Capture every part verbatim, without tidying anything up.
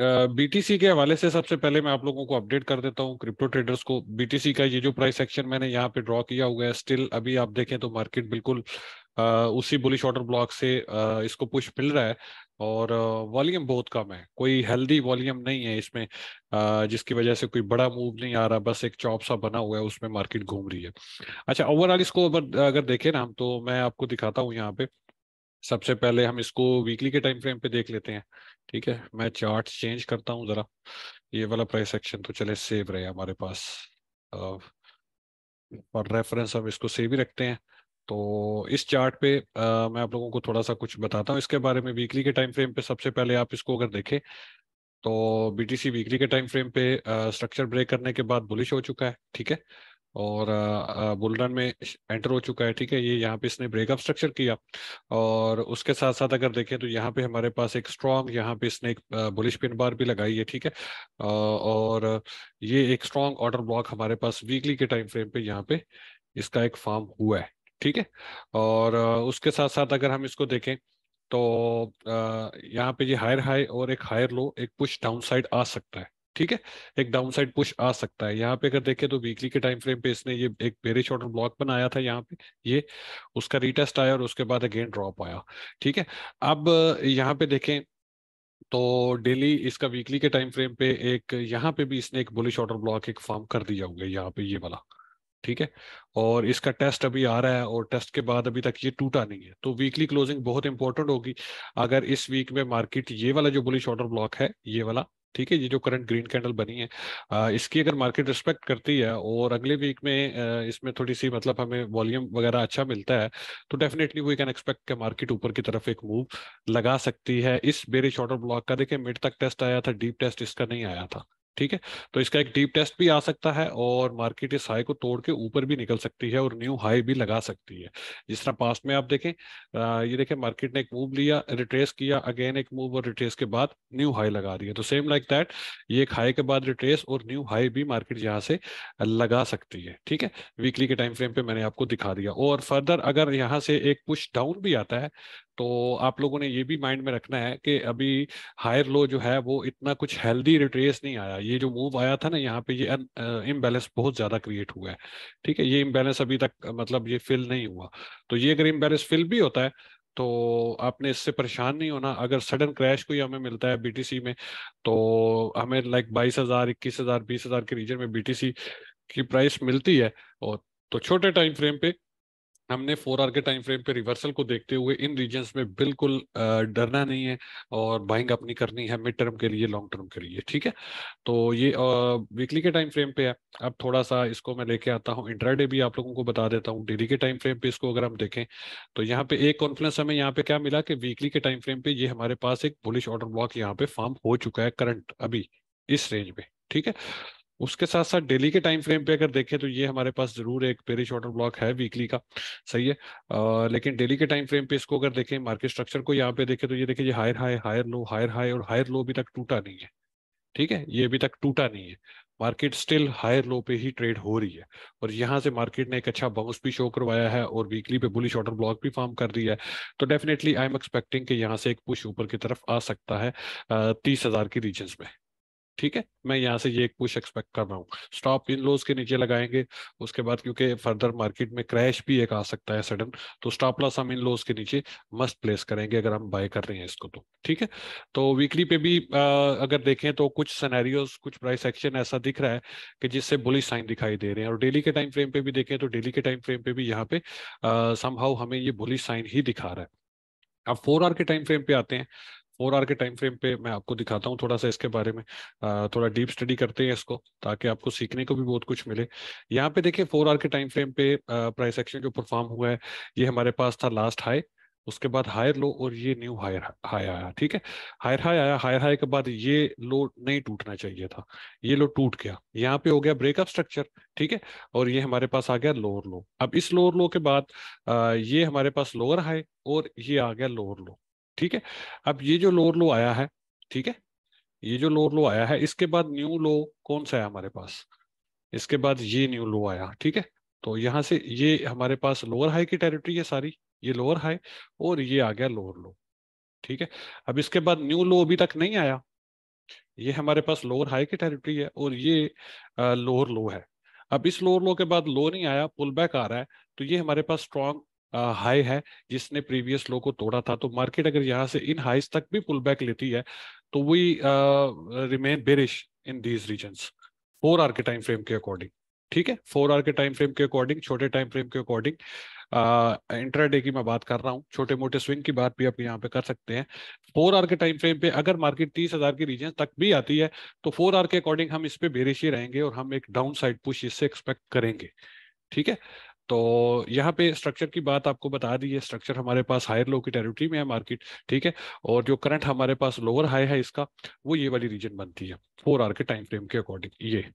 BTC के हवाले से सबसे पहले मैं आप लोगों को अपडेट कर देता हूं, क्रिप्टो ट्रेडर्स को। बीटीसी का ये जो प्राइस एक्शन मैंने यहाँ पे ड्रॉ किया हुआ है, स्टिल अभी आप देखें तो मार्केट बिल्कुल आ, उसी बुलिश ऑर्डर ब्लॉक से आ, इसको पुश मिल रहा है और वॉल्यूम बहुत कम है, कोई हेल्दी वॉल्यूम नहीं है इसमें, आ, जिसकी वजह से कोई बड़ा मूव नहीं आ रहा, बस एक चॉप सा बना हुआ है, उसमें मार्केट घूम रही है। अच्छा, ओवरऑल इसको अगर देखें ना हम, तो मैं आपको दिखाता हूँ यहाँ पे। सबसे पहले हम इसको वीकली के टाइम फ्रेम पे देख लेते हैं, ठीक है। मैं चार्ट चेंज करता हूँ जरा, ये वाला प्राइस एक्शन तो चले सेव रहे हमारे पास और रेफरेंस हम इसको सेव ही रखते हैं। तो इस चार्ट पे आ, मैं आप लोगों को थोड़ा सा कुछ बताता हूँ इसके बारे में। वीकली के टाइम फ्रेम पे सबसे पहले आप इसको अगर देखें तो बीटीसी वीकली के टाइम फ्रेम पे स्ट्रक्चर ब्रेक करने के बाद बुलिश हो चुका है, ठीक है, और बुल रन में एंटर हो चुका है, ठीक है। ये यहाँ पे इसने ब्रेकअप स्ट्रक्चर किया और उसके साथ साथ अगर देखें तो यहाँ पे हमारे पास एक स्ट्रॉन्ग, यहाँ पे इसने एक बुलिश पिन बार भी लगाई है, ठीक है, और ये एक स्ट्रॉन्ग ऑर्डर ब्लॉक हमारे पास वीकली के टाइम फ्रेम पे यहाँ पे इसका एक फॉर्म हुआ है, ठीक है। और उसके साथ साथ अगर हम इसको देखें तो यहाँ पे ये हायर हाई और एक हायर लो, एक पुश डाउन साइड आ सकता है, ठीक है, एक डाउन साइड पुश आ सकता है। यहाँ पे अगर देखें तो वीकली के टाइम फ्रेम पे इसने ये एक बेरिश ऑर्डर ब्लॉक बनाया था, यहाँ पे ये उसका रीटेस्ट आया और उसके बाद अगेन ड्रॉप आया, ठीक है। अब यहाँ पे देखें तो डेली इसका वीकली के टाइम फ्रेम पे एक यहाँ पे भी इसने एक बुलिश ऑर्डर ब्लॉक एक फॉर्म कर दिया होगा यहाँ पे, ये वाला, ठीक है, और इसका टेस्ट अभी आ रहा है और टेस्ट के बाद अभी तक ये टूटा नहीं है। तो वीकली क्लोजिंग बहुत इंपॉर्टेंट होगी अगर इस वीक में मार्केट ये वाला जो बुलिश ऑर्डर ब्लॉक है, ये वाला, ठीक है, ये जो करंट ग्रीन कैंडल बनी है, आ, इसकी अगर मार्केट रिस्पेक्ट करती है और अगले वीक में आ, इसमें थोड़ी सी मतलब हमें वॉल्यूम वगैरह अच्छा मिलता है, तो डेफिनेटली वी कैन एक्सपेक्ट कि मार्केट ऊपर की तरफ एक मूव लगा सकती है इस बेरिश ऑर्डर ब्लॉक का। देखिए मिड तक टेस्ट आया था, डीप टेस्ट इसका नहीं आया था, ठीक है, तो इसका एक डीप टेस्ट भी आ सकता है और मार्केट इस हाई को तोड़ के ऊपर भी निकल सकती है और न्यू हाई भी लगा सकती है। जिस तरह पास्ट में आप देखें, ये देखें मार्केट ने एक मूव लिया, रिट्रेस किया, अगेन एक मूव और रिट्रेस के बाद न्यू हाई लगा रही है, तो सेम लाइक दैट ये एक हाई के बाद रिट्रेस और न्यू हाई भी मार्केट यहाँ से लगा सकती है, ठीक है। वीकली के टाइम फ्रेम पे मैंने आपको दिखा दिया। और फर्दर अगर यहाँ से एक पुश डाउन भी आता है तो आप लोगों ने ये भी माइंड में रखना है कि अभी हायर लो जो है वो इतना कुछ हेल्दी रिट्रेस नहीं आया। ये जो मूव आया था ना यहाँ पे, ये इम्बैलेंस बहुत ज्यादा क्रिएट हुआ है, ठीक है, ये इम्बैलेंस अभी तक मतलब ये फिल नहीं हुआ। तो ये अगर इम्बैलेंस फिल भी होता है तो आपने इससे परेशान नहीं होना। अगर सडन क्रैश कोई हमें मिलता है बीटीसी में तो हमें लाइक बाईस हजार इक्कीस हजार बीस हजार के रीजन में बीटीसी की प्राइस मिलती है, और तो छोटे टाइम फ्रेम पे हमने फोर आवर के टाइम फ्रेम पे रिवर्सल को देखते हुए इन रीजन्स में बिल्कुल डरना नहीं है और बाइंग अपनी करनी है मिड टर्म के लिए, लॉन्ग टर्म के लिए, ठीक है। तो ये वीकली के टाइम फ्रेम पे है। अब थोड़ा सा इसको मैं लेके आता हूँ इंट्राडे भी आप लोगों को बता देता हूँ। डेली के टाइम फ्रेम पे इसको अगर हम देखें तो यहाँ पे एक कॉन्फिडेंस हमें यहाँ पे क्या मिला कि वीकली के टाइम फ्रेम पे ये हमारे पास एक बुलिश ऑर्डर ब्लॉक यहाँ पे फॉर्म हो चुका है करंट अभी इस रेंज में, ठीक है। उसके साथ साथ डेली के टाइम फ्रेम पे अगर देखें तो ये हमारे पास जरूर एक बेरिश ऑर्डर ब्लॉक है वीकली का, सही है, आ, लेकिन डेली के टाइम फ्रेम पे इसको अगर देखें, मार्केट स्ट्रक्चर को यहाँ पे देखें तो ये देखिए ये higher high, higher low, higher high और हायर लो अभी तक टूटा नहीं है, ठीक है, ये अभी तक टूटा नहीं है, मार्केट स्टिल हायर लो पे ही ट्रेड हो रही है। और यहाँ से मार्केट ने एक अच्छा बाउंस भी शो करवाया है और वीकली पे बुलिश ऑर्डर ब्लॉक भी फॉर्म कर रही है, तो डेफिनेटली आई एम एक्सपेक्टिंग कि यहाँ से एक पुश ऊपर की तरफ आ सकता है तीस हजार के रीजन्स में, ठीक है। मैं यहाँ से ये एक पुश एक्सपेक्ट कर रहा हूँ। स्टॉप इन लोज के नीचे लगाएंगे, उसके बाद क्योंकि फर्दर मार्केट में क्रैश भी एक आ सकता है सडन, तो स्टॉप लॉस हम इन लोज के नीचे मस्ट प्लेस करेंगे अगर हम बाय कर रहे हैं इसको, तो ठीक है। तो वीकली पे भी आ, अगर देखें तो कुछ सिनेरियोस, कुछ प्राइस एक्शन ऐसा दिख रहा है कि जिससे बुलिश साइन दिखाई दे रहे हैं। और डेली के टाइम फ्रेम पे भी देखें तो डेली के टाइम फ्रेम पे भी यहाँ पे समहाउ हमें ये बुलिश साइन ही दिखा रहा है। अब फोर आवर के टाइम फ्रेम पे आते हैं। फोर आवर के टाइम फ्रेम पे मैं आपको दिखाता हूँ थोड़ा सा इसके बारे में, आ, थोड़ा डीप स्टडी करते हैं इसको ताकि आपको सीखने को भी बहुत कुछ मिले। यहाँ पे देखिए फोर आवर के टाइम फ्रेम पे प्राइस एक्शन जो परफॉर्म हुआ है ये हमारे पास था लास्ट हाई, उसके बाद हायर लो और ये न्यू हायर हाई आया, ठीक है, हायर हाई आया, हायर हाई के बाद ये लो नहीं टूटना चाहिए था, ये लो टूट गया, यहाँ पे हो गया ब्रेकअप स्ट्रक्चर, ठीक है, और ये हमारे पास आ गया लोअर लो। अब इस लोअर लो के बाद आ, ये हमारे पास लोअर हाई और ये आ गया लोअर लो, ठीक है। अब ये जो लोअर लो आया है, ठीक है, ये जो लोअर लो आया है, इसके बाद न्यू लो कौन सा है हमारे पास, इसके बाद ये न्यू लो आया, ठीक है, तो यहाँ से ये हमारे पास लोअर हाई की टेरिटरी है सारी, ये लोअर हाई और ये आ गया लोअर लो, ठीक है। अब इसके बाद न्यू लो अभी तक नहीं आया, ये हमारे पास लोअर हाई की टेरिटरी है और ये लोअर लो है। अब इस लोअर लो के बाद लो नहीं आया, पुल बैक आ रहा है, तो ये हमारे पास स्ट्रॉन्ग हाई है जिसने प्रीवियस लो को तोड़ा था। तो मार्केट अगर यहाँ से इन हाइज तक भी पुल बैक लेती है तो we remain bearish in these regions four hour के टाइम फ्रेम के अकॉर्डिंग। ठीक है, फोर आवर के टाइम फ्रेम के अकॉर्डिंग, छोटे टाइम फ्रेम के अकॉर्डिंग, इंट्राडे की मैं बात कर रहा हूँ, छोटे मोटे स्विंग की बात भी आप यहाँ पे कर सकते हैं। फोर आवर के टाइम फ्रेम पे अगर मार्केट तीस हजार की रीजन तक भी आती है तो फोर आवर के अकॉर्डिंग हम इस पे बेरिश ही रहेंगे और हम एक डाउन साइड पुश इससे एक्सपेक्ट करेंगे। ठीक है, तो यहाँ पे स्ट्रक्चर की बात आपको बता दी है, स्ट्रक्चर हमारे पास हायर लो की टेरिटरी में है मार्केट। ठीक है, और जो करंट हमारे पास लोअर हाई है इसका वो ये वाली रीजन बनती है फोर आवर के टाइम फ्रेम के अकॉर्डिंग। ये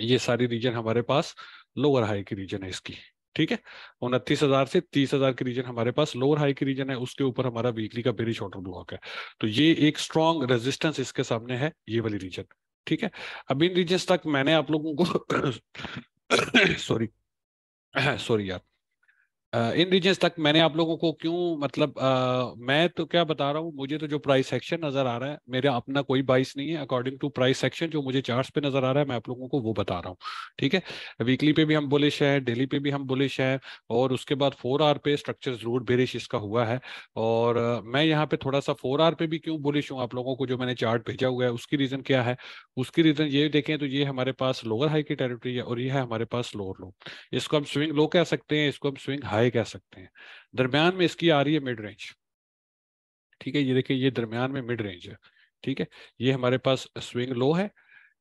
ये सारी रीजन हमारे पास लोअर हाई की रीजन है इसकी। ठीक है, उनतीस हजार से तीस हजार की रीजन हमारे पास लोअर हाई की रीजन है, उसके ऊपर हमारा वीकली का बेरिश ऑर्डर ब्लॉक है। तो ये एक स्ट्रॉन्ग रेजिस्टेंस इसके सामने है, ये वाली रीजन। ठीक है, अब इन रीजन तक मैंने आप लोगों को सॉरी सॉरी यार इन रीजन्स तक मैंने आप लोगों को क्यों, मतलब आ, मैं तो क्या बता रहा हूँ, मुझे तो जो प्राइस एक्शन नजर आ रहा है, मेरा अपना कोई बाइस नहीं है, अकॉर्डिंग टू प्राइस एक्शन जो मुझे चार्ट्स पे नजर आ रहा है मैं आप लोगों को वो बता रहा हूँ। ठीक है, वीकली पे भी हम बुलिश है, डेली पे भी हम बुलिश है, और उसके बाद फोर आवर पे स्ट्रक्चर जरूर बेरिश इसका हुआ है। और आ, मैं यहाँ पे थोड़ा सा फोर आवर पे भी क्यों बुलिश हूँ, आप लोगों को जो मैंने चार्ट भेजा हुआ है उसकी रीजन क्या है, उसकी रीजन ये देखें तो ये हमारे पास लोअर हाई की टेरिटरी है और ये है हमारे पास लोअर लो। इसको हम स्विंग लो कह सकते हैं, इसको हम स्विंग हाई कह सकते हैं। दरमियान में इसकी आ रही है मिड रेंज। ठीक है, ये देखिए ये दरमियान में मिड रेंज है। ठीक है, ये हमारे पास स्विंग लो है,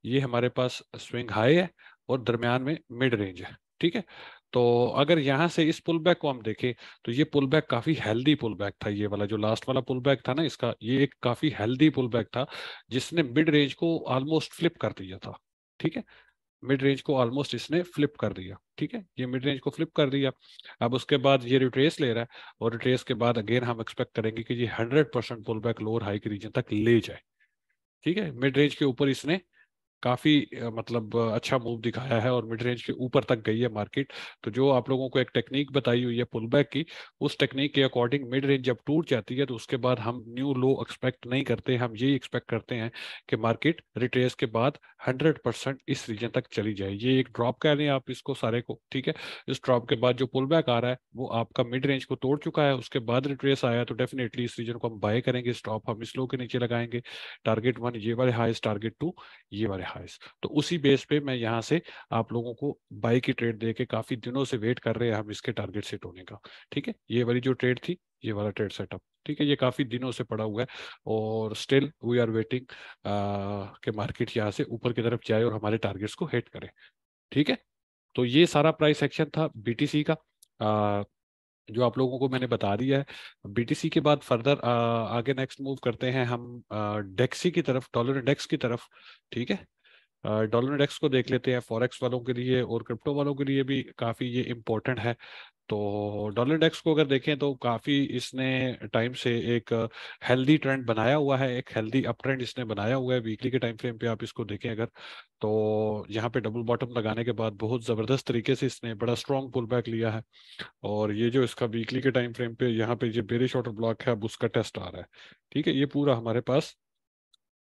ये हमारे पास स्विंग हाई है और दरमियान में मिड रेंज है। ठीक है, तो अगर यहाँ से इस पुल बैक को हम देखें तो ये पुल बैक काफी हेल्दी पुल बैक था। ये वाला जो लास्ट वाला पुल बैक था ना, इसका ये एक काफी हेल्दी पुल बैक था जिसने मिड रेंज को ऑलमोस्ट फ्लिप कर दिया था। ठीक है, मिड रेंज को ऑलमोस्ट इसने फ्लिप कर दिया। ठीक है, ये मिड रेंज को फ्लिप कर दिया। अब उसके बाद ये रिट्रेस ले रहा है और रिट्रेस के बाद अगेन हम एक्सपेक्ट करेंगे कि ये hundred percent pull back lower high की रीजन तक ले जाए। ठीक है, मिड रेंज के ऊपर इसने काफी मतलब अच्छा मूव दिखाया है और मिड रेंज के ऊपर तक गई है मार्केट। तो जो आप लोगों को एक टेक्निक बताई हुई है पुल बैक की, उस टेक्निक के अकॉर्डिंग मिड रेंज जब टूट जाती है तो उसके बाद हम न्यू लो एक्सपेक्ट नहीं करते, हम यही एक्सपेक्ट करते हैं कि मार्केट रिट्रेस के बाद हंड्रेड परसेंट इस रीजन तक चली जाए। ये एक ड्रॉप कह रहे हैं आप इसको सारे को। ठीक है, इस ड्रॉप के बाद जो पुल बैक आ रहा है वो आपका मिड रेंज को तोड़ चुका है, उसके बाद रिट्रेस आया तो डेफिनेटली इस रीजन को हम बाय करेंगे, स्टॉप हम इस लो के नीचे लगाएंगे। टारगेट वन ये वाले हाइस, टारगेट टू ये वाले, तो उसी बेस पे मैं यहाँ से आप लोगों को बाय की ट्रेड देके, काफी दिनों से वेट कर रहे हैं हम इसके टारगेट सेट होने का। ठीक है, ये वाली जो ट्रेड थी, ये वाला ट्रेड सेटअप। ठीक है, ये काफी दिनों से पड़ा हुआ है और स्टिल वी आर वेटिंग के मार्केट यहाँ से ऊपर की तरफ जाए और हमारे टारगेट्स को हिट करे। ठीक है, तो ये सारा प्राइस एक्शन था बीटीसी का, आ, जो आप लोगों को मैंने बता दिया है। बीटीसी के बाद फर्दर आ, आगे नेक्स्ट मूव करते हैं हम डेक्सी की तरफ, डॉलर इंडेक्स की तरफ। ठीक है, डॉलर इंडेक्स को देख लेते हैं, फॉरेक्स वालों के लिए और क्रिप्टो वालों के लिए भी काफ़ी ये इम्पोर्टेंट है। तो डॉलर इंडेक्स को अगर देखें तो काफ़ी इसने टाइम से एक हेल्दी ट्रेंड बनाया हुआ है, एक हेल्दी अप ट्रेंड इसने बनाया हुआ है। वीकली के टाइम फ्रेम पे आप इसको देखें अगर, तो यहाँ पे डबल बॉटम लगाने के बाद बहुत ज़बरदस्त तरीके से इसने बड़ा स्ट्रॉन्ग पुल बैक लिया है और ये जो इसका वीकली के टाइम फ्रेम पे यहाँ पे जो बेरिश ऑर्डर ब्लॉक है, अब उसका टेस्ट आ रहा है। ठीक है, ये पूरा हमारे पास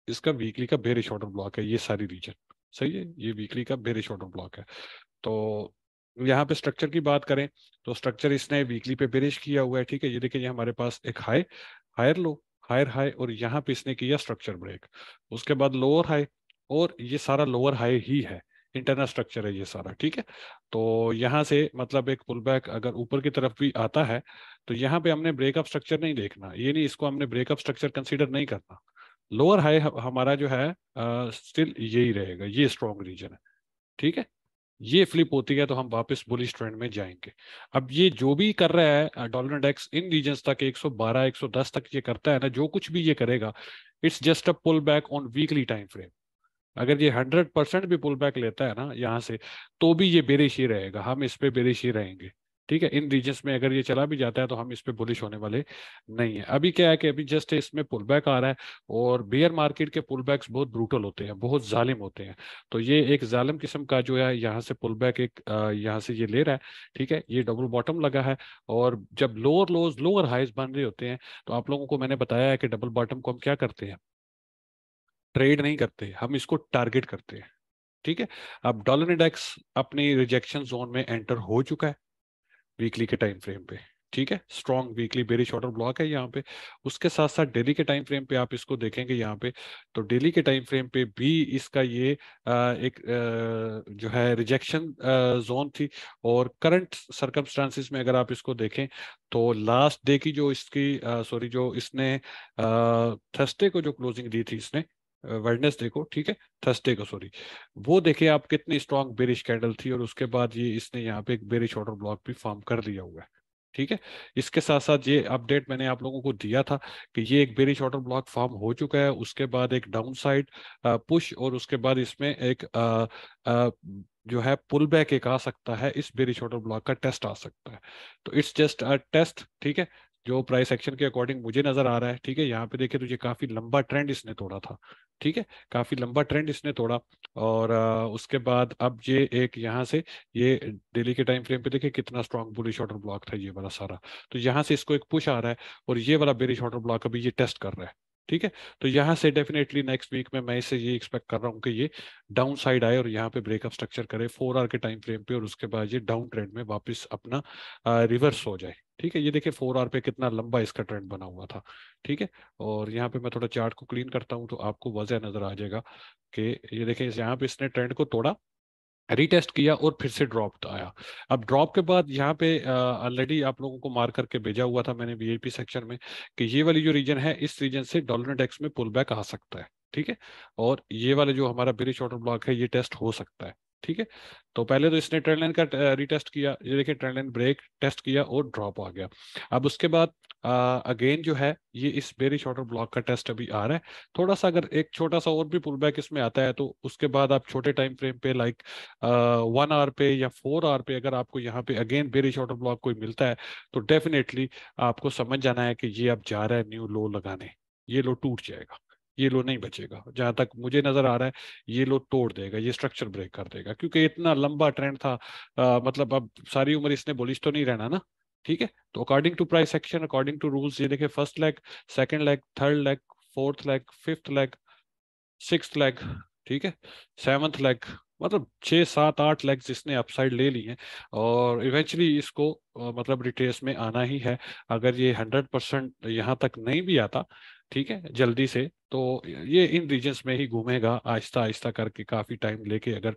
इसका वीकली का बेरिश ऑर्डर ब्लॉक है, ये सारी रीजन। सही है, ये वीकली का बेरिश ऑर्डर ब्लॉक है। तो यहाँ पे स्ट्रक्चर की बात करें तो स्ट्रक्चर इसने वीकली पे बेरिश किया हुआ है। ठीक है, ये देखिए ये हमारे पास एक high, higher low, higher high, और यहाँ पे इसने किया स्ट्रक्चर ब्रेक, उसके बाद लोअर हाई, और ये सारा लोअर हाई ही है, इंटरनल स्ट्रक्चर है ये सारा। ठीक है, तो यहाँ से मतलब एक पुल बैक अगर ऊपर की तरफ भी आता है तो यहाँ पे हमने ब्रेकअप स्ट्रक्चर नहीं देखना, ये नहीं, इसको हमने ब्रेकअप स्ट्रक्चर कंसिडर नहीं करना। लोअर हाई हमारा जो है स्टिल यही रहेगा, ये स्ट्रॉन्ग रीजन है। ठीक है, ये फ्लिप होती है तो हम वापस बुलिश ट्रेंड में जाएंगे। अब ये जो भी कर रहा है डॉलर इंडेक्स इन रीजन तक एक सौ बारह एक सौ दस तक ये करता है ना, जो कुछ भी ये करेगा, it's just a pull back on weekly time frame. अगर ये हंड्रेड परसेंट भी पुल बैक लेता है ना यहाँ से, तो भी ये बेरिश ही रहेगा, हम इस पे बेरिश ही रहेंगे। ठीक है, इन रीजन्स में अगर ये चला भी जाता है तो हम इस पे बुलिश होने वाले नहीं है। अभी क्या है कि अभी जस्ट इसमें पुल बैक आ रहा है और बेयर मार्केट के पुल बैक्स बहुत ब्रूटल होते हैं, बहुत जालिम होते हैं। तो ये एक जालिम किस्म का जो है यहाँ से पुल बैक एक यहाँ से ये ले रहा है। ठीक है, ये डबल बॉटम लगा है और जब लोअर लोज लोअर हाइज बन रहे होते हैं तो आप लोगों को मैंने बताया है कि डबल बॉटम को हम क्या करते हैं, ट्रेड नहीं करते, हम इसको टारगेट करते हैं। ठीक है, अब डॉलर इंडेक्स अपनी रिजेक्शन जोन में एंटर हो चुका है वीकली के टाइम फ्रेम पे। ठीक है, strong weekly bearish order block है यहाँ पे। उसके साथ साथ डेली के टाइम फ्रेम पे आप इसको देखेंगे यहाँ पे, तो डेली के टाइम फ्रेम पे भी इसका ये आ, एक आ, जो है रिजेक्शन जोन थी। और करंट सर्कमस्टांसिस में अगर आप इसको देखें तो लास्ट डे की जो इसकी सॉरी जो इसने थर्सडे को जो क्लोजिंग दी थी इसने वेडनेसडे को, ठीक है थर्सडे को सॉरी, वो देखे आप कितनी स्ट्रॉन्ग बेरिश कैंडल थी और उसके बाद ये इसने यहाँ पे एक बेरिश ऑर्डर ब्लॉक भी फॉर्म कर लिया हुआ है। ठीक है, इसके साथ साथ ये अपडेट मैंने आप लोगों को दिया था कि ये एक बेरिश ऑर्डर ब्लॉक फॉर्म हो चुका है, उसके बाद एक डाउनसाइड पुश और उसके बाद इसमें एक आ, आ, जो है पुल बैक एक आ सकता है, इस बेरिश ऑर्डर ब्लॉक का टेस्ट आ सकता है। तो इट्स जस्ट अ टेस्ट, ठीक है, जो प्राइस एक्शन के अकॉर्डिंग मुझे नजर आ रहा है। ठीक है, यहाँ पे देखिए तो ये काफी लंबा ट्रेंड इसने तोड़ा था। ठीक है, काफी लंबा ट्रेंड इसने तोड़ा और आ, उसके बाद अब ये एक यहाँ से ये डेली के टाइम फ्रेम पे देखिए कितना स्ट्रॉन्ग बुलिश ऑर्डर ब्लॉक था ये वाला सारा, तो यहाँ से इसको एक पुश आ रहा है और ये वाला बेरिश ऑर्डर ब्लॉक अभी ये टेस्ट कर रहा है। ठीक है, तो यहाँ से डेफिनेटली नेक्स्ट वीक में मैं इसे ये एक्सपेक्ट कर रहा हूँ कि ये डाउन साइड आए और यहाँ पे ब्रेकअप स्ट्रक्चर करे फोर आवर के टाइम फ्रेम पे और उसके बाद ये डाउन ट्रेंड में वापस अपना आ, रिवर्स हो जाए। ठीक है, ये देखिए फोर आवर पे कितना लंबा इसका ट्रेंड बना हुआ था। ठीक है, और यहाँ पे मैं थोड़ा चार्ट को क्लीन करता हूँ तो आपको वजह नजर आ जाएगा कि ये देखिए यहाँ पे इसने ट्रेंड को तोड़ा, रीटेस्ट किया और फिर से ड्रॉप आया। अब ड्रॉप के बाद यहाँ पे ऑलरेडी आप लोगों को मार करके भेजा हुआ था मैंने वीआईपी सेक्शन में कि ये वाली जो रीजन है इस रीजन से डॉलर इंडेक्स में पुल बैक आ सकता है। ठीक है, और ये वाला जो हमारा बेरिश ऑर्डर ब्लॉक है ये टेस्ट हो सकता है। ठीक है, तो पहले तो इसने ट्रेंड लाइन का रीटेस्ट किया, ये देखिए ट्रेंड लाइन ब्रेक टेस्ट किया और ड्रॉप आ गया। अब उसके बाद अगेन जो है ये इस बेरिश ऑर्डर ब्लॉक का टेस्ट अभी आ रहा है। थोड़ा सा अगर एक छोटा सा और भी पुल बैक इसमें आता है तो उसके बाद आप छोटे टाइम फ्रेम पे लाइक वन आवर पे या फोर आवर पे अगर आपको यहाँ पे अगेन बेरिश ऑर्डर ब्लॉक कोई मिलता है तो डेफिनेटली आपको समझ जाना है कि ये अब जा रहा है न्यू लो लगाने, ये लो टूट जाएगा, ये लो नहीं बचेगा। जहां तक मुझे नजर आ रहा है ये लो तोड़ देगा, ये स्ट्रक्चर ब्रेक कर देगा, क्योंकि इतना लंबा ट्रेंड था आ, मतलब अब सारी उम्र इसने बुलिश तो नहीं रहना ना। ठीक है, तो according to price action according to rules ये देखिए first leg, second leg, third leg, fourth leg, fifth leg, sixth leg, ठीक है सेवंथ लेग, मतलब छः सात आठ लेग्स इसने अपसाइड ले ली हैं और इवेंचुअली इसको मतलब रिट्रेस में आना ही है। अगर ये हंड्रेड परसेंट यहाँ तक नहीं भी आता ठीक है जल्दी से तो ये इन रीजन्स में ही घूमेगा आहिस्ता आहिस्ता करके, काफ़ी टाइम लेके अगर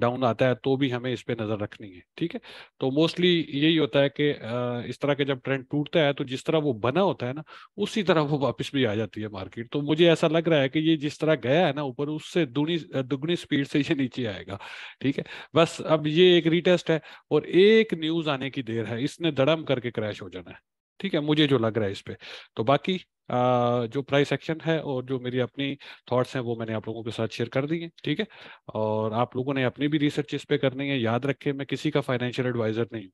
डाउन आता है तो भी हमें इस पे नज़र रखनी है। ठीक है, तो मोस्टली यही होता है कि इस तरह के जब ट्रेंड टूटता है तो जिस तरह वो बना होता है ना उसी तरह वो वापस भी आ जाती है मार्केट। तो मुझे ऐसा लग रहा है कि ये जिस तरह गया है ना ऊपर उससे दुगनी दुगनी स्पीड से ये नीचे आएगा। ठीक है, बस अब ये एक रीटेस्ट है और एक न्यूज़ आने की देर है, इसने धड़म करके क्रैश हो जाना है। ठीक है, मुझे जो लग रहा है इस पर, तो बाकी Uh, जो प्राइस एक्शन है और जो मेरी अपनी थॉट्स हैं वो मैंने आप लोगों के साथ शेयर कर दी हैं। ठीक है, और आप लोगों ने अपनी भी रिसर्च इस पे करनी है। याद रखें मैं किसी का फाइनेंशियल एडवाइजर नहीं हूँ।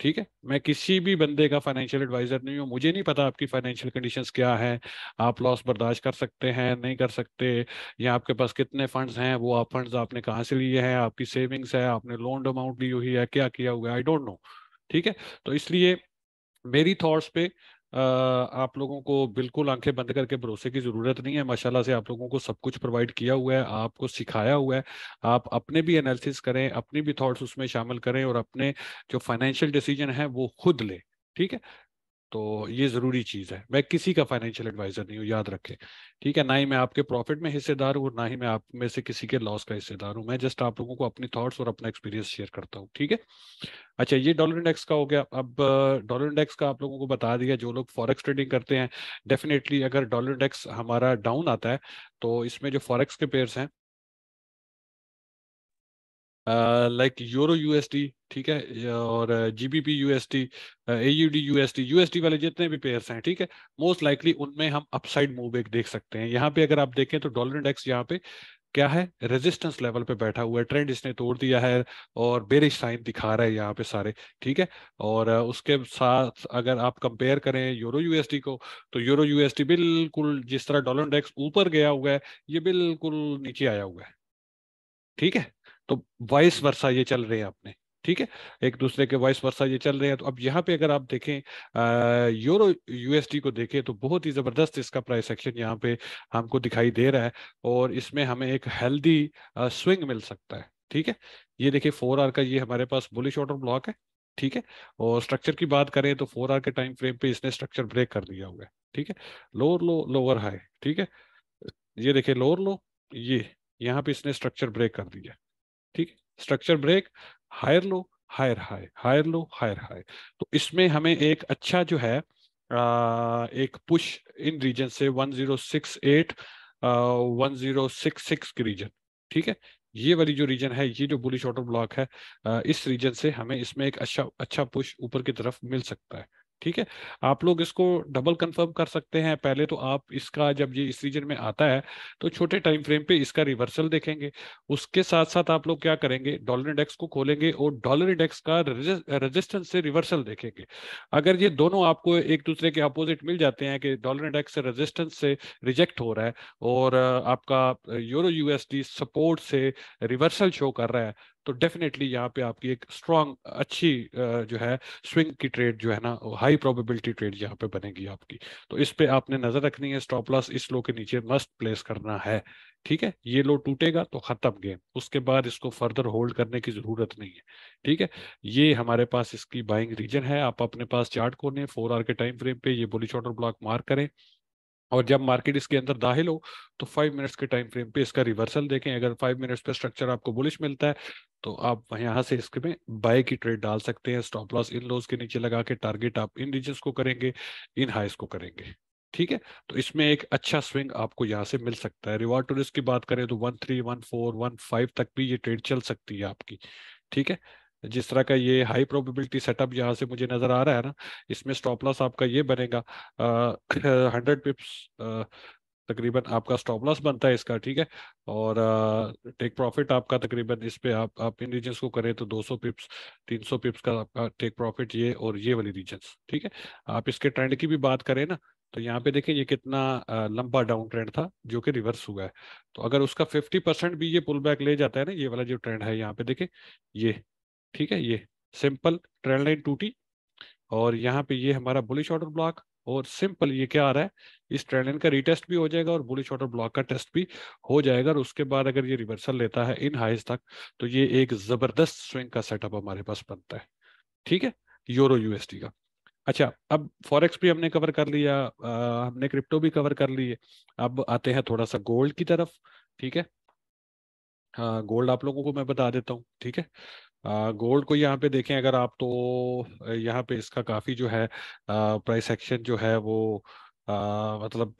ठीक है, मैं किसी भी बंदे का फाइनेंशियल एडवाइजर नहीं हूँ। मुझे नहीं पता आपकी फाइनेंशियल कंडीशंस क्या है, आप लॉस बर्दाश्त कर सकते हैं नहीं कर सकते, या आपके पास कितने फंड्स हैं, वो आप फंड्स आपने कहाँ से लिए हैं, आपकी सेविंग्स है, आपने लोन अमाउंट ली हुई है, क्या किया हुआ है, आई डोंट नो। ठीक है, तो इसलिए मेरी थॉट्स पे Uh, आप लोगों को बिल्कुल आंखें बंद करके भरोसे की ज़रूरत नहीं है। माशाल्लाह से आप लोगों को सब कुछ प्रोवाइड किया हुआ है, आपको सिखाया हुआ है, आप अपने भी एनालिसिस करें, अपनी भी थॉट्स उसमें शामिल करें और अपने जो फाइनेंशियल डिसीजन है वो खुद लें। ठीक है, तो ये ज़रूरी चीज़ है। मैं किसी का फाइनेंशियल एडवाइज़र नहीं हूँ, याद रखें। ठीक है, ना ही मैं आपके प्रॉफिट में हिस्सेदार हूँ और ना ही मैं आप में से किसी के लॉस का हिस्सेदार हूँ। मैं जस्ट आप लोगों को अपनी थॉट्स और अपना एक्सपीरियंस शेयर करता हूँ। ठीक है, अच्छा ये डॉलर इंडेक्स का हो गया। अब डॉलर इंडेक्स का आप लोगों को बता दिया। जो लोग फॉरेक्स ट्रेडिंग करते हैं डेफिनेटली अगर डॉलर इंडेक्स हमारा डाउन आता है तो इसमें जो फॉरेक्स के पेयर्स हैं लाइक यूरो यूएसडी, ठीक है, और GBP USD, AUD USD, USD वाले जितने भी पेयर्स हैं, ठीक है, मोस्ट लाइकली उनमें हम अपसाइड मूव एक देख सकते हैं। यहाँ पे अगर आप देखें तो डॉलर इंडेक्स यहाँ पे क्या है, रेजिस्टेंस लेवल पे बैठा हुआ है, ट्रेंड इसने तोड़ दिया है और बेरिश साइन दिखा रहा है यहाँ पे सारे। ठीक है, और उसके साथ अगर आप कंपेयर करें यूरो यूएसडी को तो यूरो यूएसडी बिल्कुल जिस तरह डॉलर इंडेक्स ऊपर गया हुआ है ये बिल्कुल नीचे आया हुआ है। ठीक है, तो वाइस वर्सा ये चल रहे हैं अपने। ठीक है, एक दूसरे के वाइस वर्सा ये चल रहे हैं। तो अब यहाँ पे अगर आप देखें आ, यूरो यूएसडी को देखें तो बहुत ही ज़बरदस्त इसका प्राइस एक्शन यहाँ पे हमको दिखाई दे रहा है और इसमें हमें एक हेल्दी स्विंग मिल सकता है। ठीक है, ये देखिए फोर आर का ये हमारे पास बुलिश ऑर्डर ब्लॉक है। ठीक है, और स्ट्रक्चर की बात करें तो फोर आर के टाइम फ्रेम पे इसने स्ट्रक्चर ब्रेक कर दिया हुआ है। ठीक है, लोअर लो लोअर हाई। ठीक है, ये देखिए लोअर लो, ये यहाँ पे इसने स्ट्रक्चर ब्रेक कर दिया। ठीक है, structure break, higher low higher high, higher low higher high. तो इसमें हमें एक अच्छा जो है आ, एक पुश इन रीजन से one zero six eight one zero six six की रीजन। ठीक है, ये वाली जो रीजन है, ये जो बुलिश ऑर्डर ब्लॉक है आ, इस रीजन से हमें इसमें एक अच्छा अच्छा पुश ऊपर की तरफ मिल सकता है। ठीक है, आप लोग इसको डबल कंफर्म कर सकते हैं। पहले तो आप इसका जब ये इस रीजन में आता है तो छोटे टाइम फ्रेम पे इसका रिवर्सल देखेंगे, उसके साथ साथ आप लोग क्या करेंगे, डॉलर इंडेक्स को खोलेंगे और डॉलर इंडेक्स का रेजिस्टेंस से रिवर्सल देखेंगे। अगर ये दोनों आपको एक दूसरे के अपोजिट मिल जाते हैं कि डॉलर इंडेक्स रेजिस्टेंस से रिजेक्ट हो रहा है और आपका यूरो यूएसडी सपोर्ट से रिवर्सल शो कर रहा है, तो डेफिनेटली यहाँ पे आपकी एक स्ट्रॉन्ग अच्छी जो है स्विंग की ट्रेड जो है ना, हाई प्रोबेबिलिटी ट्रेड यहाँ पे बनेगी आपकी। तो इस पे आपने नजर रखनी है, स्टॉप लॉस इस लो के नीचे मस्ट प्लेस करना है। ठीक है, ये लो टूटेगा तो खत्म गेम, उसके बाद इसको फर्दर होल्ड करने की जरूरत नहीं है। ठीक है, ये हमारे पास इसकी बाइंग रीजन है। आप अपने पास चार्ट कोने फोर आवर के टाइम फ्रेम पे ये बुलिश ऑर्डर ब्लॉक मार्क करें और जब मार्केट इसके अंदर दाखिल हो तो फाइव मिनट्स के टाइम फ्रेम पे इसका रिवर्सल देखें। अगर फाइव मिनट्स पे स्ट्रक्चर आपको बुलिश मिलता है तो आप यहाँ से इसके में बाय की ट्रेड डाल सकते हैं। स्टॉप लॉस इन लोज के नीचे लगा के टारगेट आप इन रीजन्स को करेंगे, इन हाइस को करेंगे। ठीक है, तो इसमें एक अच्छा स्विंग आपको यहाँ से मिल सकता है। रिवार्ड टू रिस्क की बात करें तो one three one four one five तक भी ये ट्रेड चल सकती है आपकी। ठीक है, जिस तरह का ये हाई प्रोबेबिलिटी सेटअप यहाँ से मुझे नजर आ रहा है ना, इसमें स्टॉप लॉस आपका ये बनेगा हंड्रेड पिप्स तकरीबन आपका स्टॉप लॉस बनता है इसका। ठीक है, और टेक प्रॉफिट आपका तकरीबन इस पे आप आप इन रीजन्स को करें तो दो सौ पिप्स तीन सौ पिप्स का आपका टेक प्रॉफिट, ये और ये वाली रीजन्स। ठीक है, आप इसके ट्रेंड की भी बात करें ना तो यहाँ पे देखिए ये कितना लंबा डाउन ट्रेंड था जो कि रिवर्स हुआ है। तो अगर उसका फिफ्टी परसेंट भी ये पुल बैक ले जाता है ना, ये वाला जो ट्रेंड है यहाँ पे देखिए ये, ठीक है, ये सिंपल ट्रेंड लाइन टूटी और यहाँ पे ये हमारा बुलिश ऑर्डर ब्लॉक और सिंपल ये क्या आ रहा है, इस ट्रेंड लाइन का रीटेस्ट भी हो जाएगा और बुलिश ऑर्डर ब्लॉक का टेस्ट भी हो जाएगा। और उसके बाद अगर ये रिवर्सल लेता है इन हाइज तक तो ये एक जबरदस्त स्विंग का सेटअप हमारे पास बनता है। ठीक है, यूरो यूएसडी का। अच्छा, अब फॉरेक्स भी हमने कवर कर लिया, आ, हमने क्रिप्टो भी कवर कर लिए। अब आते हैं थोड़ा सा गोल्ड की तरफ। ठीक है, आ, गोल्ड आप लोगों को मैं बता देता हूँ। ठीक है, गोल्ड को यहाँ पे देखें अगर आप तो यहाँ पे इसका काफ़ी जो है प्राइस एक्शन जो है वो आ, मतलब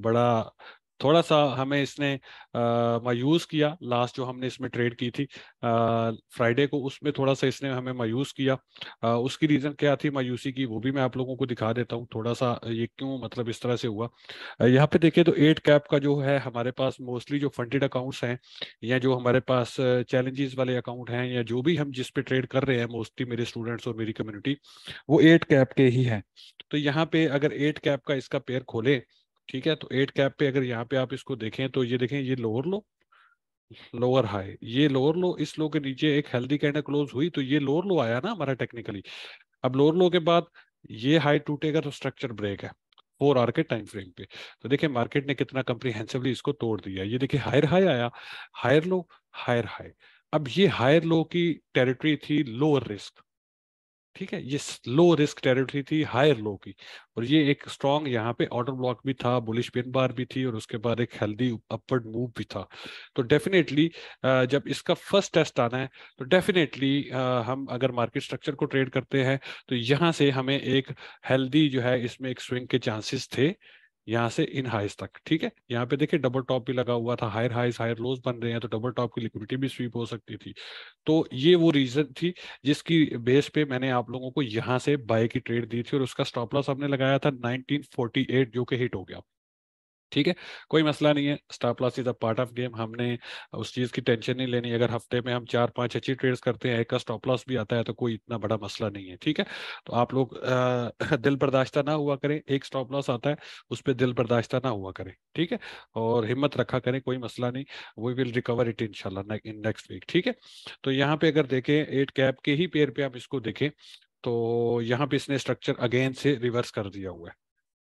बड़ा थोड़ा सा हमें इसने आ, मायूस किया। लास्ट जो हमने इसमें ट्रेड की थी फ्राइडे को, उसमें थोड़ा सा इसने हमें मायूस किया। आ, उसकी रीज़न क्या थी मायूसी की, वो भी मैं आप लोगों को दिखा देता हूँ थोड़ा सा ये क्यों मतलब इस तरह से हुआ। यहाँ पे देखिए तो एट कैप का जो है हमारे पास मोस्टली जो फंडेड अकाउंट्स हैं या जो हमारे पास चैलेंजेस वाले अकाउंट हैं या जो भी हम जिस पे ट्रेड कर रहे हैं, मोस्टली मेरे स्टूडेंट्स और मेरी कम्युनिटी वो एट कैप के ही हैं। तो यहाँ पे अगर एट कैप का इसका पेयर खोले, ठीक है, तो एट कैप पे अगर यहाँ पे आप इसको देखें तो ये देखें ये लोअर लो लोअर हाई, ये लोअर लो, इस लो के नीचे एक हेल्दी कैंडल क्लोज हुई तो ये लोअर लो आया ना हमारा टेक्निकली। अब लोअर लो के बाद ये हाई टूटेगा तो स्ट्रक्चर ब्रेक है फोर आवर के टाइम फ्रेम पे। तो देखिए मार्केट ने कितना कंप्रीहेंसिवली इसको तोड़ दिया। ये देखिए हायर हाई आया, हायर लो हायर हाई। अब ये हायर लो की टेरिटरी थी लोअर रिस्क। ठीक है, ये लो रिस्क टेरिटरी थी हायर लो की और ये एक स्ट्रॉन्ग यहाँ पे ऑर्डर ब्लॉक भी था, बुलिश पिन बार भी थी और उसके बाद एक हेल्दी अपवर्ड मूव भी था। तो डेफिनेटली जब इसका फर्स्ट टेस्ट आना है तो डेफिनेटली हम अगर मार्केट स्ट्रक्चर को ट्रेड करते हैं तो यहाँ से हमें एक हेल्दी जो है इसमें एक स्विंग के चांसेस थे यहाँ से इन हाइज तक। ठीक है, यहाँ पे देखिए डबल टॉप भी लगा हुआ था, हायर हाइज हायर लोज बन रहे हैं तो डबल टॉप की लिक्विडिटी भी स्वीप हो सकती थी। तो ये वो रीजन थी जिसकी बेस पे मैंने आप लोगों को यहाँ से बाय की ट्रेड दी थी और उसका स्टॉप लॉस हमने लगाया था नाइनटीन फोर्टी एट जो कि हिट हो गया। ठीक है, कोई मसला नहीं है। Stop loss is a part of game, हमने उस चीज़ की टेंशन नहीं लेनी। अगर हफ्ते में हम चार पांच अच्छी ट्रेड्स करते हैं, एक का स्टॉप लॉस भी आता है तो कोई इतना बड़ा मसला नहीं है। ठीक है, तो आप लोग आ, दिल बर्दाश्ता ना हुआ करें। एक स्टॉप लॉस आता है उस पर दिल बर्दाश्ता ना हुआ करें, ठीक है, और हिम्मत रखा करें, कोई मसला नहीं। वी विल रिकवर इट इंशाल्लाह इन नेक्स्ट वीक। ठीक है, तो यहाँ पे अगर देखें एट कैप के ही पेयर पे आप इसको देखें तो यहाँ पे इसने स्ट्रक्चर अगेन से रिवर्स कर दिया हुआ है।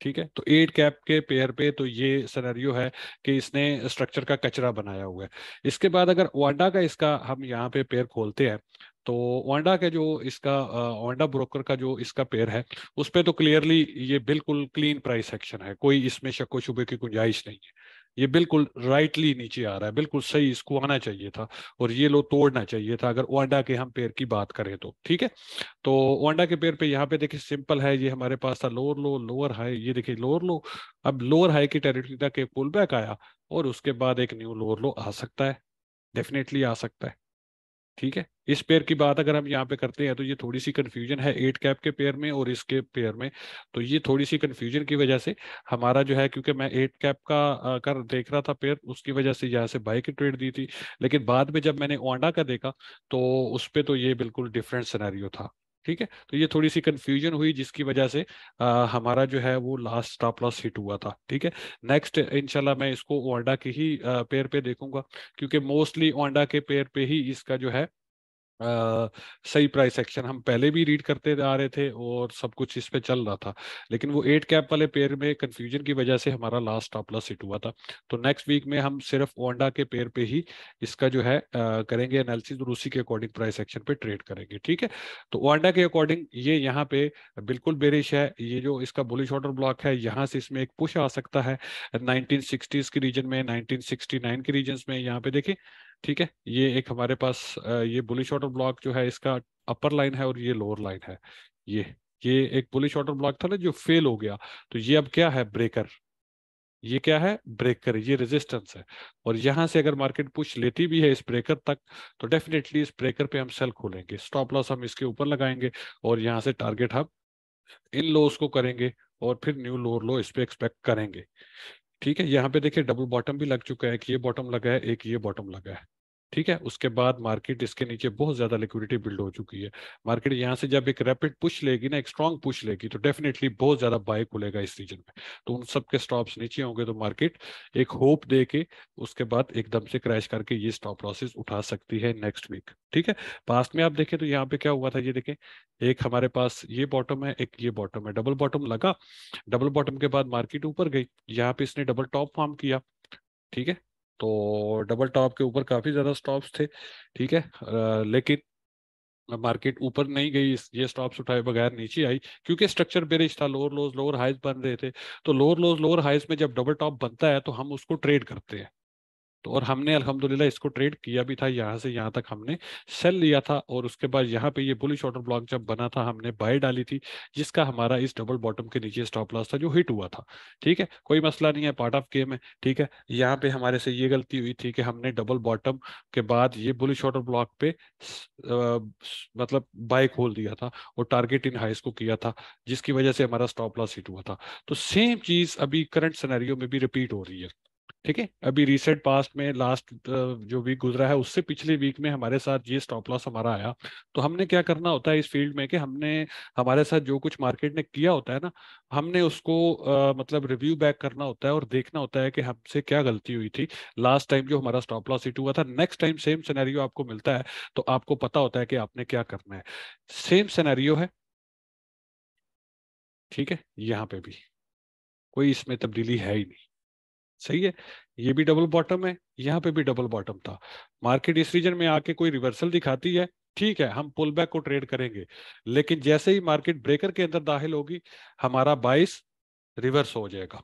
ठीक है, तो एट कैप के पेयर पे तो ये सिनेरियो है कि इसने स्ट्रक्चर का कचरा बनाया हुआ है। इसके बाद अगर ओंडा का इसका हम यहाँ पे पेयर खोलते हैं तो ओंडा के जो इसका ओंडा ब्रोकर का जो इसका पेयर है उस पर तो क्लियरली ये बिल्कुल क्लीन प्राइस एक्शन है, कोई इसमें शक्को शुबे की गुंजाइश नहीं है। ये बिल्कुल राइटली नीचे आ रहा है, बिल्कुल सही, इसको आना चाहिए था और ये लोग तोड़ना चाहिए था अगर ओंडा के हम पेयर की बात करें तो। ठीक है, तो ओंडा के पेयर पे यहाँ पे देखिए सिंपल है, ये हमारे पास था लोअर लो, लोअर हाई, ये देखिए लोअर लो। अब लोअर हाई की टेरिटरी तक एक पुल बैक आया और उसके बाद एक न्यू लोअर लो आ सकता है, डेफिनेटली आ सकता है। ठीक है, इस पेयर की बात अगर हम यहाँ पे करते हैं तो ये थोड़ी सी कंफ्यूजन है एट कैप के पेयर में और इसके पेयर में, तो ये थोड़ी सी कंफ्यूजन की वजह से हमारा जो है, क्योंकि मैं एट कैप का कर देख रहा था पेयर, उसकी वजह से यहाँ से बाई की ट्रेड दी थी, लेकिन बाद में जब मैंने ओंडा का देखा तो उस पर तो ये बिल्कुल डिफरेंट सिनेरियो था। ठीक है, तो ये थोड़ी सी कंफ्यूजन हुई जिसकी वजह से आ, हमारा जो है वो लास्ट स्टॉप लॉस हिट हुआ था। ठीक है, नेक्स्ट इंशाल्लाह मैं इसको ओंडा के ही आ, पेयर पे देखूंगा क्योंकि मोस्टली ओंडा के पेयर पे ही इसका जो है आ, सही प्राइस एक्शन हम पहले भी रीड करते आ रहे थे और सब कुछ इस पे चल रहा था, लेकिन वो एट कैप वाले पेयर में कंफ्यूजन की वजह से हमारा लास्ट स्टॉप लॉस हिट हुआ था। तो नेक्स्ट वीक में हम सिर्फ ओंडा के पेयर पे ही इसका जो है आ, करेंगे एनालिसिस और उसी के अकॉर्डिंग प्राइस एक्शन पे ट्रेड करेंगे। ठीक है, तो ओंडा के अकॉर्डिंग ये यहाँ पे बिल्कुल बेरिश है, ये जो इसका बुलिश ऑर्डर ब्लॉक है यहाँ से इसमें एक पुश आ सकता है नाइनटीन सिक्सटीज के रीजन में, नाइनटीन सिक्सटी नाइन के रीजन में। यहाँ पे देखिए, ठीक है, ये एक हमारे पास ये बुलिश ऑर्डर ब्लॉक जो है इसका अपर लाइन है और ये लोअर लाइन है। ये ये एक बुलिश ऑर्डर ब्लॉक था ना जो फेल हो गया, तो ये अब क्या है, ब्रेकर। ये क्या है, ब्रेकर, ये रेजिस्टेंस है और यहाँ से अगर मार्केट पुश लेती भी है इस ब्रेकर तक तो डेफिनेटली इस ब्रेकर पे हम सेल खोलेंगे, स्टॉप लॉस हम इसके ऊपर लगाएंगे और यहाँ से टारगेट हम इन लोस को करेंगे और फिर न्यू लोअर लो इस पे एक्सपेक्ट करेंगे। ठीक है, यहाँ पे देखिए डबल बॉटम भी लग चुका है, एक ये बॉटम लगा है, एक ये बॉटम लगा है। ठीक है, उसके बाद मार्केट इसके नीचे बहुत ज्यादा लिक्विडिटी बिल्ड हो चुकी है। मार्केट यहाँ से जब एक रैपिड पुश लेगी ना, एक स्ट्रांग पुश लेगी, तो डेफिनेटली बहुत ज्यादा बाय खुलेगा इस रीजन में, तो उन सबके स्टॉप्स नीचे होंगे, तो मार्केट एक होप दे के उसके बाद एकदम से क्रैश करके ये स्टॉप लॉसेस उठा सकती है नेक्स्ट वीक। ठीक है, पास्ट में आप देखें तो यहाँ पे क्या हुआ था, ये देखें एक हमारे पास ये बॉटम है, एक ये बॉटम है, डबल बॉटम लगा, डबल बॉटम के बाद मार्केट ऊपर गई, यहाँ पे इसने डबल टॉप फॉर्म किया। ठीक है, तो डबल टॉप के ऊपर काफी ज्यादा स्टॉप्स थे। ठीक है, आ, लेकिन मार्केट ऊपर नहीं गई, ये स्टॉप्स उठाए बगैर नीचे आई क्योंकि स्ट्रक्चर बेरिश था, लोअर लोज लोअर हाइज बन रहे थे, तो लोअर लोज लोअर हाइज में जब डबल टॉप बनता है तो हम उसको ट्रेड करते हैं, तो और हमने अल्हम्दुलिल्लाह इसको ट्रेड किया भी था, यहाँ से यहाँ तक हमने सेल लिया था और उसके बाद यहाँ पे ये बुलिश ऑर्डर ब्लॉक जब बना था हमने बाय डाली थी, जिसका हमारा इस डबल बॉटम के नीचे स्टॉप लॉस था जो हिट हुआ था। ठीक है, कोई मसला नहीं है, पार्ट ऑफ गेम है। ठीक है, यहाँ पे हमारे से ये गलती हुई थी कि हमने डबल बॉटम के बाद ये बुलिश ऑर्डर ब्लॉक पे आ, मतलब बाय खोल दिया था और टारगेट इन हाइस को किया था, जिसकी वजह से हमारा स्टॉप लॉस हिट हुआ था। तो सेम चीज अभी करंट सिनेरियो में भी रिपीट हो रही है। ठीक है, अभी रिसेंट पास्ट में लास्ट जो वीक गुजरा है उससे पिछले वीक में हमारे साथ ये स्टॉप लॉस हमारा आया, तो हमने क्या करना होता है इस फील्ड में कि हमने हमारे साथ जो कुछ मार्केट ने किया होता है ना, हमने उसको आ, मतलब रिव्यू बैक करना होता है और देखना होता है कि हमसे क्या गलती हुई थी। लास्ट टाइम जो हमारा स्टॉप लॉस हिट हुआ था, नेक्स्ट टाइम सेम सिनेरियो आपको मिलता है तो आपको पता होता है कि आपने क्या करना है। सेम सिनेरियो है, ठीक है, यहाँ पे भी कोई इसमें तब्दीली है ही नहीं, सही है। ये भी डबल बॉटम है, यहाँ पे भी डबल बॉटम था, मार्केट इस रीजन में आके कोई रिवर्सल दिखाती है, ठीक है, हम पुल बैक को ट्रेड करेंगे, लेकिन जैसे ही मार्केट ब्रेकर के अंदर दाखिल होगी हमारा बाइस रिवर्स हो जाएगा।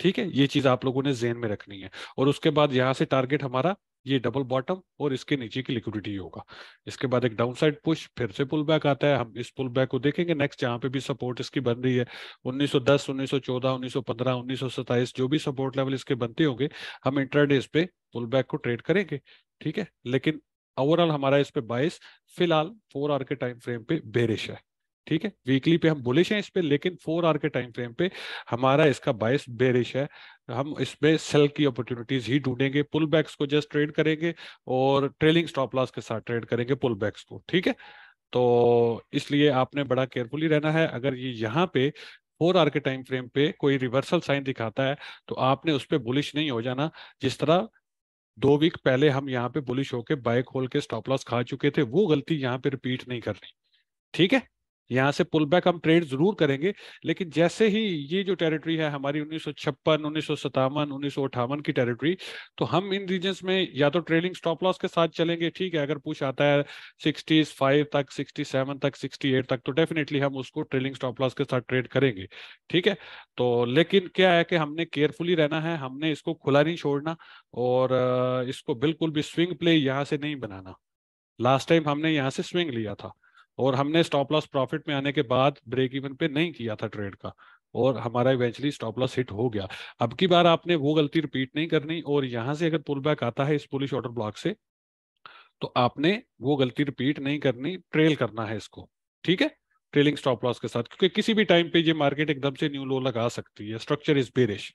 ठीक है, ये चीज आप लोगों ने जेहन में रखनी है। और उसके बाद यहाँ से टारगेट हमारा ये डबल बॉटम और इसके नीचे की लिक्विडिटी होगा, इसके बाद एक डाउनसाइड पुश, फिर से पुल बैक आता है, हम इस पुल बैक को देखेंगे नेक्स्ट, जहाँ पे भी सपोर्ट इसकी बन रही है उन्नीस सौ दस, उन्नीस सौ चौदह, उन्नीस सौ पंद्रह, उन्नीस सौ सत्ताईस, जो भी सपोर्ट लेवल इसके बनते होंगे हम इंट्राडे पे पुल बैक को ट्रेड करेंगे। ठीक है, लेकिन ओवरऑल हमारा इस पे बाइस फिलहाल फोर आवर के टाइम फ्रेम पे बेरिश है। ठीक है। वीकली पे हम बुलिश हैं इस पे, लेकिन फोर आवर के टाइम फ्रेम पे हमारा इसका बायस बेरिश है। हम इसमें सेल की अपॉर्चुनिटीज ही ढूंढेंगे, पुल बैक्स को जस्ट ट्रेड करेंगे और ट्रेलिंग स्टॉप लॉस के साथ ट्रेड करेंगे पुल बैक्स को, ठीक है। तो इसलिए आपने बड़ा केयरफुली रहना है। अगर ये यहाँ पे फोर आवर के टाइम फ्रेम पे कोई रिवर्सल साइन दिखाता है तो आपने उस पर बुलिश नहीं हो जाना। जिस तरह दो वीक पहले हम यहाँ पे बुलिश होके बाय खोल के स्टॉप लॉस खा चुके थे, वो गलती यहाँ पे रिपीट नहीं करनी, ठीक है। यहाँ से पुल बैक हम ट्रेड जरूर करेंगे, लेकिन जैसे ही ये जो टेरिटरी है हमारी उन्नीस सौ छप्पन उन्नीस सौ सतावन उन्नीस सौ अठावन की टेरिटरी, तो हम इन रीजन्स में या तो ट्रेलिंग स्टॉप लॉस के साथ चलेंगे, ठीक है। अगर पुश आता है सिक्सटी फाइव तक, सिक्सटी सेवन तक, सिक्सटी एट तक, तो डेफिनेटली हम उसको ट्रेलिंग स्टॉप लॉस के साथ ट्रेड करेंगे, ठीक है। तो लेकिन क्या है कि हमने केयरफुली रहना है, हमने इसको खुला नहीं छोड़ना और इसको बिल्कुल भी स्विंग प्ले यहाँ से नहीं बनाना। लास्ट टाइम हमने यहाँ से स्विंग लिया था और हमने स्टॉप लॉस प्रॉफिट में आने के बाद ब्रेक इवन पे नहीं किया था ट्रेड का, और हमारा इवेंचुअली स्टॉप लॉस हिट हो गया। अब की बार आपने वो गलती रिपीट नहीं करनी, और यहाँ से अगर पुल बैक आता है इस पुलिश ऑर्डर ब्लॉक से तो आपने वो गलती रिपीट नहीं करनी, ट्रेल करना है इसको, ठीक है, ट्रेलिंग स्टॉप लॉस के साथ। क्योंकि किसी भी टाइम पे ये मार्केट एकदम से न्यू लो लगा सकती है। स्ट्रक्चर इज बेरिश,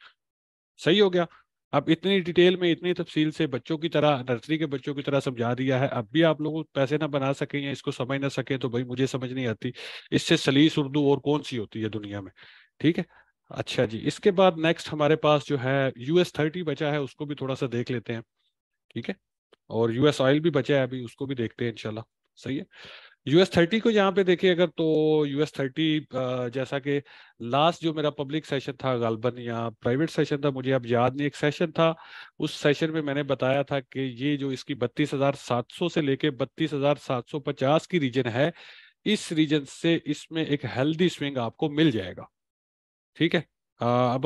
सही हो गया। अब इतनी डिटेल में, इतनी तफसील से बच्चों की तरह, नर्सरी के बच्चों की तरह समझा दिया है। अब भी आप लोग पैसे ना बना सकें या इसको समझ ना सकें तो भाई मुझे समझ नहीं आती, इससे सलीस उर्दू और कौन सी होती है दुनिया में, ठीक है। अच्छा जी, इसके बाद नेक्स्ट हमारे पास जो है यूएस थर्टी बचा है, उसको भी थोड़ा सा देख लेते हैं, ठीक है। और यूएस ऑयल भी बचा है अभी, उसको भी देखते हैं इंशाल्लाह, सही है। यूएस थर्टी को यहाँ पे देखिए अगर, तो यूएस थर्टी जैसा कि लास्ट जो मेरा पब्लिक सेशन था गालबन या प्राइवेट सेशन था मुझे अब याद नहीं, एक सेशन था, उस सेशन में मैंने बताया था कि ये जो इसकी बत्तीस हजार सात सौ से लेके बत्तीस हजार सात सौ पचास की रीजन है, इस रीजन से इसमें एक हेल्दी स्विंग आपको मिल जाएगा, ठीक है। अब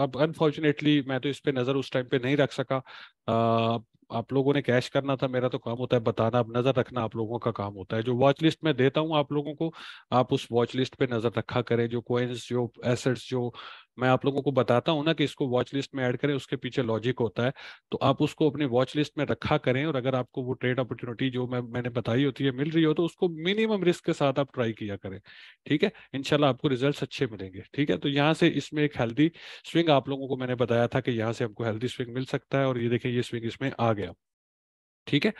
अब अनफॉर्चुनेटली मैं तो इस पर नज़र उस टाइम पे नहीं रख सका, आ, आप लोगों ने कैश करना था, मेरा तो काम होता है बताना, अब नज़र रखना आप लोगों का काम होता है। जो वॉच लिस्ट मैं देता हूँ आप लोगों को, आप उस वॉच लिस्ट पे नज़र रखा करें। जो कॉइन्स, जो एसेट्स, जो मैं आप लोगों को बताता हूँ ना कि इसको वॉच लिस्ट में ऐड करें, उसके पीछे लॉजिक होता है, तो आप उसको अपने वॉच लिस्ट में रखा करें। और अगर आपको वो ट्रेड अपॉर्चुनिटी जो मैं मैंने बताई होती है मिल रही हो तो उसको मिनिमम रिस्क के साथ आप ट्राई किया करें, ठीक है। इंशाल्लाह आपको रिजल्ट्स अच्छे मिलेंगे, ठीक है। तो यहाँ से इसमें एक हेल्दी स्विंग आप लोगों को मैंने बताया था कि यहाँ से हमको हेल्दी स्विंग मिल सकता है, और ये देखें ये स्विंग इसमें आ गया, ठीक है।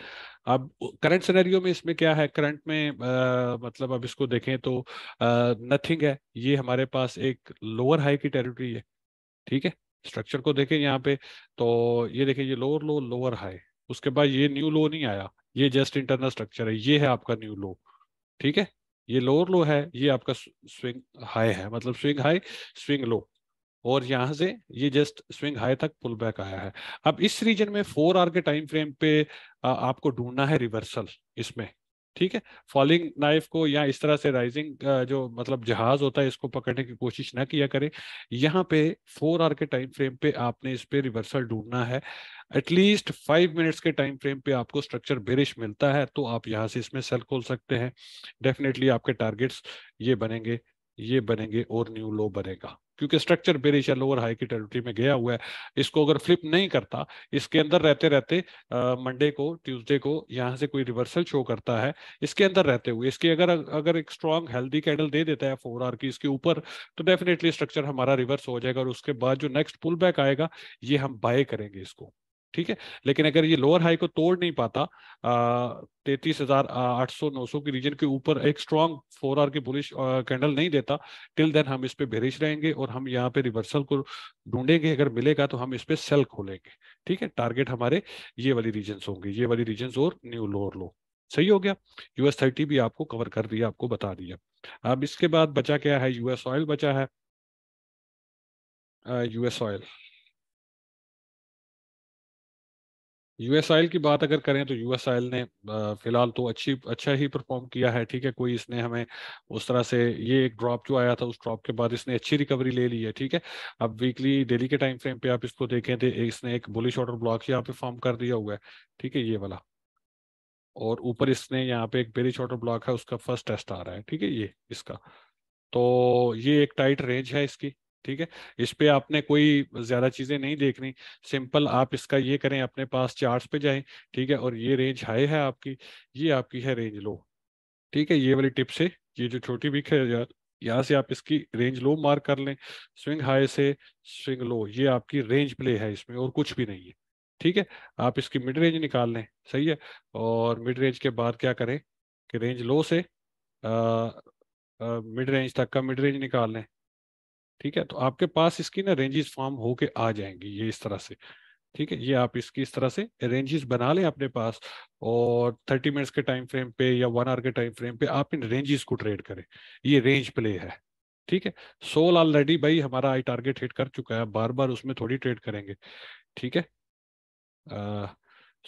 अब करंट सिनेरियो में इसमें क्या है, करंट में आ, मतलब अब इसको देखें तो नथिंग है। ये हमारे पास एक लोअर हाई की टेरिटरी है, ठीक है। स्ट्रक्चर को देखें यहाँ पे तो ये देखें, ये लोअर लो, लोअर हाई, उसके बाद ये न्यू लो नहीं आया, ये जस्ट इंटरनल स्ट्रक्चर है, ये है आपका न्यू लो, ठीक है। ये लोअर लो है, ये आपका स्विंग हाई है, मतलब स्विंग हाई स्विंग लो, और यहाँ से ये जस्ट स्विंग हाई तक पुल बैक आया है। अब इस रीजन में फोर आवर के टाइम फ्रेम पे आपको ढूंढना है रिवर्सल इसमें, ठीक है। फॉलिंग नाइफ को या इस तरह से राइजिंग जो मतलब जहाज होता है इसको पकड़ने की कोशिश ना किया करें। यहाँ पे फोर आवर के टाइम फ्रेम पे आपने इस पे रिवर्सल ढूंढना है। एटलीस्ट फाइव मिनट्स के टाइम फ्रेम पे आपको स्ट्रक्चर बेरिश मिलता है तो आप यहाँ से इसमें सेल खोल सकते हैं। डेफिनेटली आपके टारगेट्स ये बनेंगे, ये बनेंगे और न्यू लो बनेगा, क्योंकि स्ट्रक्चर बेरिश है, लोअर हाई की टेरिटरी में गया हुआ है। इसको अगर फ्लिप नहीं करता, इसके अंदर रहते रहते मंडे को, ट्यूसडे को यहाँ से कोई रिवर्सल शो करता है, इसके अंदर रहते हुए इसकी अगर अगर एक स्ट्रॉन्ग हेल्दी कैंडल दे देता है फोर आर की इसके ऊपर, तो डेफिनेटली स्ट्रक्चर हमारा रिवर्स हो जाएगा और उसके बाद जो नेक्स्ट पुल बैक आएगा ये हम बाय करेंगे इसको, ठीक है। लेकिन अगर ये लोअर हाई को तोड़ नहीं पाता, तैतीस हजार आठ सौ नौ सौ की रीजन के ऊपर एक स्ट्रॉन्ग फोर आर की बुलिश कैंडल नहीं देता, टिल देन हम इस पे बेरिश रहेंगे और हम यहाँ पे रिवर्सल को ढूंढेंगे। अगर मिलेगा तो हम इस पे सेल खोलेंगे, ठीक है। टारगेट हमारे ये वाली रीजन होंगे, ये वाली रीजन और न्यू लोअर लो, सही हो गया। यूएस थर्टी भी आपको कवर कर दिया, आपको बता दिया। अब इसके बाद बचा क्या है, यूएस ऑयल बचा है। यूएस ऑयल यूएस ऑयल की बात अगर करें तो यूएस ऑयल ने फिलहाल तो अच्छी अच्छा ही परफॉर्म किया है, ठीक है। कोई इसने हमें उस तरह से ये एक ड्रॉप जो आया था उस ड्रॉप के बाद इसने अच्छी रिकवरी ले ली है, ठीक है। अब वीकली डेली के टाइम फ्रेम पे आप इसको देखें तो इसने एक बुलिश ऑर्डर ब्लॉक यहाँ पे फॉर्म कर दिया हुआ है, ठीक है, ये वाला, और ऊपर इसने यहाँ पे एक बेरिश ऑर्डर ब्लॉक है, उसका फर्स्ट टेस्ट आ रहा है, ठीक है, ये इसका। तो ये एक टाइट रेंज है इसकी, ठीक है। इस पे आपने कोई ज्यादा चीजें नहीं देखनी, सिंपल आप इसका ये करें, अपने पास चार्ट्स पे जाएं, ठीक है। और ये रेंज हाई है आपकी, ये आपकी है रेंज लो, ठीक है। ये वाली टिप से ये जो छोटी वीक है यार, यहाँ से आप इसकी रेंज लो मार्क कर लें, स्विंग हाई से स्विंग लो, ये आपकी रेंज प्ले है इसमें और कुछ भी नहीं है। ठीक है, आप इसकी मिड रेंज निकाल लें, सही है। और मिड रेंज के बाद क्या करें कि रेंज लो से मिड रेंज तक का मिड रेंज निकाल लें। ठीक है, तो आपके पास इसकी ना रेंजेस फॉर्म होके आ जाएंगी ये इस तरह से। ठीक है, ये आप इसकी इस तरह से रेंजेस बना लें अपने पास, और थर्टी मिनट्स के टाइम फ्रेम पे या वन आवर के टाइम फ्रेम पे आप इन रेंजेस को ट्रेड करें, ये रेंज प्ले है। ठीक है, सोल ऑलरेडी भाई हमारा आई टारगेट हिट कर चुका है, बार बार उसमें थोड़ी ट्रेड करेंगे। ठीक है,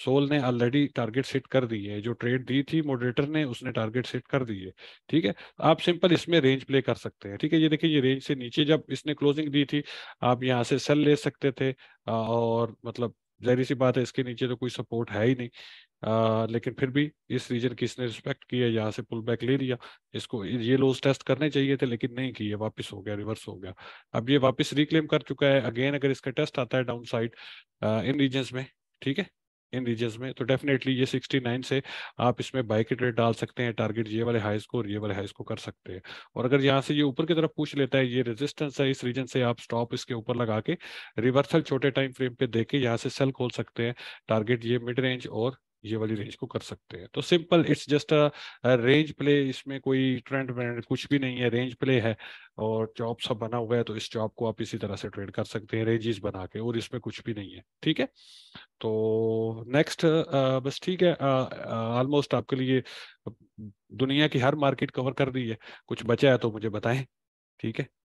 सोल uh, ने ऑलरेडी टारगेट सेट कर दी है, जो ट्रेड दी थी मॉडरेटर ने उसने टारगेट सेट कर दी है। ठीक है, आप सिंपल इसमें रेंज प्ले कर सकते हैं। ठीक है, ये देखिए ये रेंज से नीचे जब इसने क्लोजिंग दी थी आप यहाँ से सेल ले सकते थे, और मतलब जहरी सी बात है इसके नीचे तो कोई सपोर्ट है ही नहीं, आ, लेकिन फिर भी इस रीजन की इसने रिस्पेक्ट किया, यहाँ से पुल बैक ले लिया, इसको ये लोस टेस्ट करने चाहिए थे लेकिन नहीं किए, वापस हो गया, रिवर्स हो गया। अब ये वापस रिक्लेम कर चुका है। अगेन अगर इसका टेस्ट आता है डाउन साइड इन रीजन्स में, ठीक है, इन रीजन्स में, तो डेफिनेटली ये सिक्सटी नाइन से आप इसमें बाय की ट्रेड डाल सकते हैं, टारगेट ये वाले हाइस को और ये वाले हाइस को कर सकते हैं। और अगर यहाँ से ये ऊपर की तरफ पूछ लेता है, ये रेजिस्टेंस है, इस रीजन से आप स्टॉप इसके ऊपर लगा के रिवर्सल छोटे टाइम फ्रेम पे देके यहाँ से सेल खोल सकते हैं, टारगेट ये मिड रेंज और ये वाली रेंज को कर सकते हैं। तो simple it's just a range play, इसमें कोई ट्रेंड व्रेंड कुछ भी नहीं है, रेंज प्ले है और जॉब सब बना हुआ है, तो इस जॉब को आप इसी तरह से ट्रेड कर सकते हैं रेंजेस बना के, और इसमें कुछ भी नहीं है। ठीक है, तो नेक्स्ट बस ठीक है, ऑलमोस्ट आपके लिए दुनिया की हर मार्केट कवर कर दी है, कुछ बचा है तो मुझे बताएं। ठीक है।